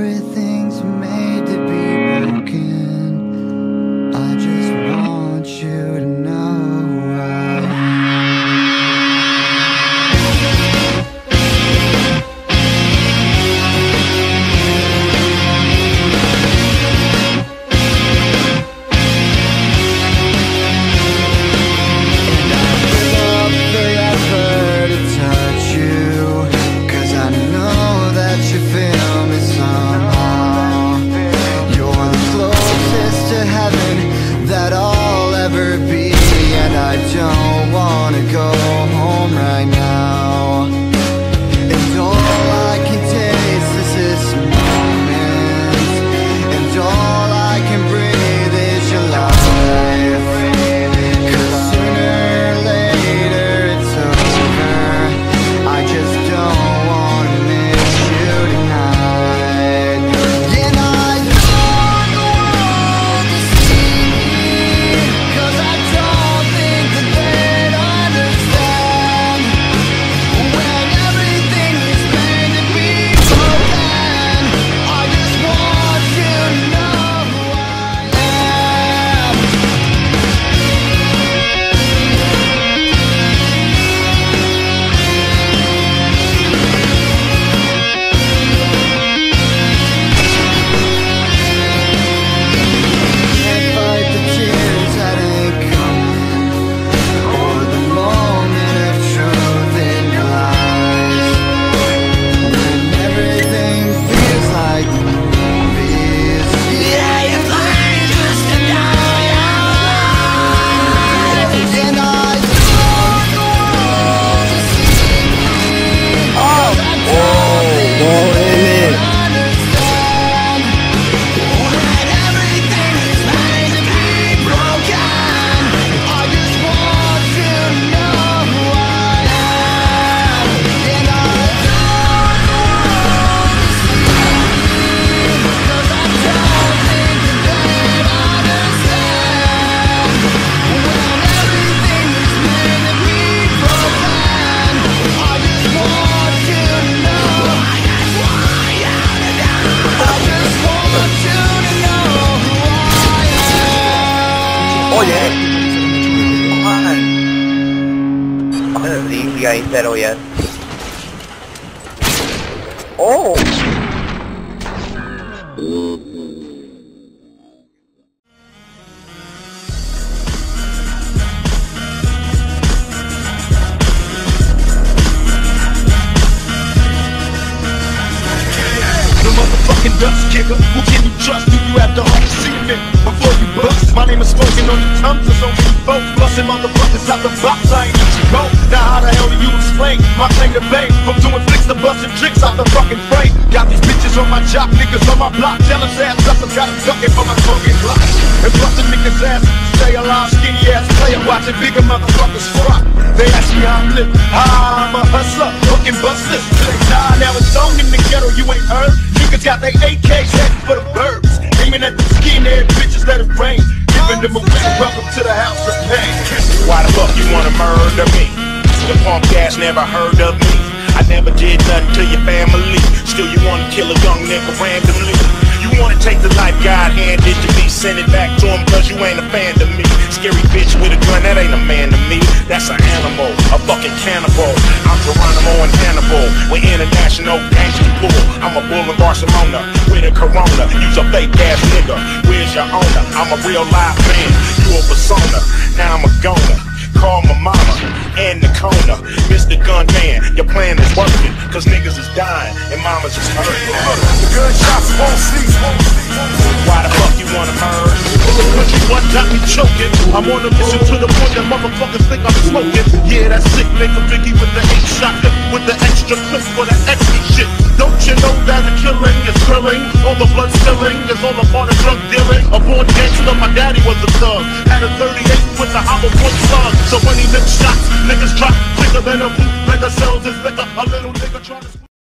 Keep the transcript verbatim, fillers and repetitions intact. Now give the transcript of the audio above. Everything's made to be broken. I just want you to know I... And I give up the effort to touch you, 'cause I know that you feel that I'll ever be, and I don't wanna go home right now. And all I can taste is this moment, and all I can breathe is your life. 'Cause sooner or later it's over. I just don't wanna miss you tonight. And I don't want to see, 'cause I don't think that they'd understand when everything is meant to be broken. I just want you to know who I am. Can't fight the tears that ain't coming, or the moment of truth in your lies. When everything feels like the movies. Yeah, you're blind just to die alive. And I don't want to see me. Oh, whoa, whoa, amen. Understand when everything is made to be broken. I just want you to know who I am. And I don't want to see me, 'cause I don't think that they'd understand when everything is meant to be broken. I just want you to know I just want you to know who I am. Oye, man. You guys said oh yes. Oh! The motherfucking dust kicker, who can you trust? Do you have the heart to see me before you bust? My name is spoken on your tongue, so don't be both. Busting motherfuckers out the box, I ain't need you go. Now how the hell do you explain my claim to fame? From doing flicks to busting tricks out the fucking frame. Got these bitches on my jock, niggas on my block. Jealous ass suckers got them ducking for my fucking block. And busting niggas ass, stay alive, skinny ass player, watching bigger motherfuckers rock. They ask me how I'm living, I'm a hustler, fucking bust this. Nah, now it's on in the ghetto, you ain't heard. Niggas got they A Ks heading for the birds, aiming at the skinhead bitches, let it rain, giving them a win. Welcome to the house of pain. Why the fuck you wanna murder me? The punk ass never heard of me. I never did nothing to your family. Still you wanna kill a young nigga randomly. You wanna take the life God handed to me, send it back to him 'cause you ain't a fan of me. Scary bitch with a gun, that ain't a man to me. That's an animal, a fucking cannibal. I'm Geronimo and Hannibal, we're international gangster bull. I'm a bull in Barcelona with a corona. You's a fake ass nigga, where's your owner? I'm a real live man, you a persona. Now I'm a goner, call my mama and the corner. Mister Gunman, your plan is working, 'cause niggas is dying and mamas is hurting. The gunshots won't cease. Why the fuck you wanna murder? Cause you one got me choking. I wanna listen to the point that motherfuckers think I'm smoking. Yeah, that sick nigga Biggie with the eight shotgun, with the extra clip for the extra shit. Don't you know that the killing is thrilling? All the blood spilling is all about a drug dealing. A born gangster, my daddy was a thug. Had a thirty-eight with a hollow foot slug. So when he licked shots, niggas drop quicker than a boot. Like the cells is liquor, a little nigga trying to